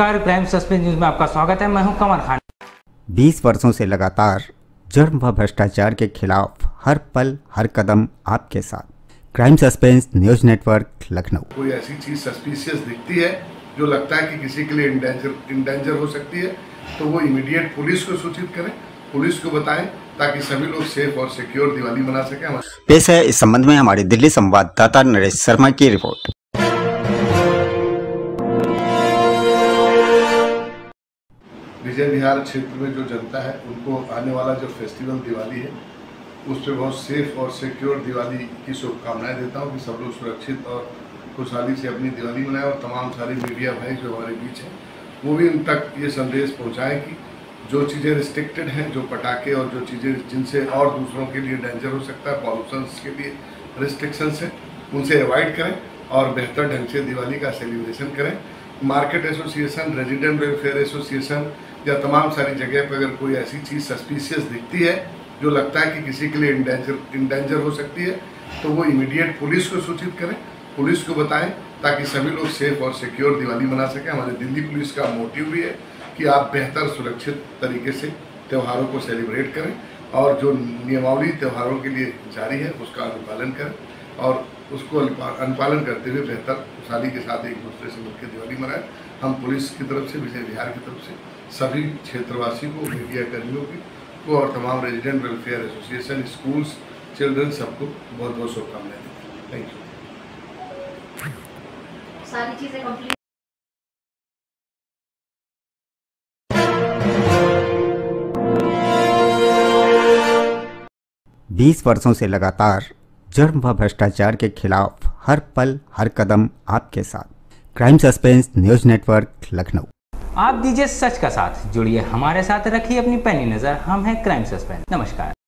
नमस्कार, crime suspense news में आपका स्वागत है। मैं हूं कमर खान। 20 वर्षों से लगातार जर्म व भ्रष्टाचार के खिलाफ हर पल हर कदम आपके साथ, crime suspense news network Lucknow. कोई ऐसी चीज़ सस्पिशियस दिखती है जो लगता है कि किसी के लिए इंडेंजर हो सकती है, तो वो इमीडिएट पुलिस को सूचित करें, पुलिस को बताएं, ताकि सभी लोग सेफ और सिक्योर दिवाली मना सके। पेश है इस संबंध में हमारे दिल्ली संवाददाता नरेश शर्मा की रिपोर्ट। बिहार क्षेत्र में जो जनता है उनको आने वाला जो फेस्टिवल दिवाली है उस पर बहुत सेफ और सिक्योर दिवाली की शुभकामनाएं देता हूं कि सब लोग सुरक्षित और खुशहाली से अपनी दिवाली मनाएं और तमाम सारे मीडिया भाई जो हमारे बीच हैं वो भी उन तक ये संदेश पहुंचाएं कि जो चीज़ें रिस्ट्रिक्टेड हैं, जो पटाखे और जो चीज़ें जिनसे और दूसरों के लिए डेंजर हो सकता है, पॉल्यूशंस के लिए रिस्ट्रिक्शंस हैं, उनसे अवॉइड करें और बेहतर ढंग से दिवाली का सेलिब्रेशन करें। Market association, resident welfare association या तमाम सारी जगह पर अगर कोई ऐसी चीज़ सस्पिशियस दिखती है जो लगता है कि किसी के लिए इंडेंजर हो सकती है, तो वो इमीडिएट पुलिस को सूचित करें, पुलिस को बताएं, ताकि सभी लोग सेफ और सिक्योर दिवाली मना सकें। हमारे दिल्ली पुलिस का मोटिव भी है कि आप बेहतर सुरक्षित तरीके से त्योहारों को सेलिब्रेट करें और जो नियमावली त्योहारों के लिए जारी है उसका अनुपालन करें और उसको अनुपालन करते हुए बेहतर खुशहाली के साथ एक दूसरे से मिलकर दिवाली मनाएं। हम पुलिस की तरफ से, विजय बिहार की तरफ से सभी क्षेत्रवासियों को, मीडिया कर्मियों को और तमाम resident welfare association, schools, children, सबको बहुत बहुत शुभकामनाएं देते हैं। Thank you. सारी चीज़ें कंप्लीट। बीस वर्षों से लगातार जर्म व भ्रष्टाचार के खिलाफ हर पल हर कदम आपके साथ, crime suspense news network Lucknow. आप दीजिए सच का साथ, जुड़िए हमारे साथ, रखिए अपनी पैनी नज़र। हम हैं क्राइम सस्पेंस। नमस्कार।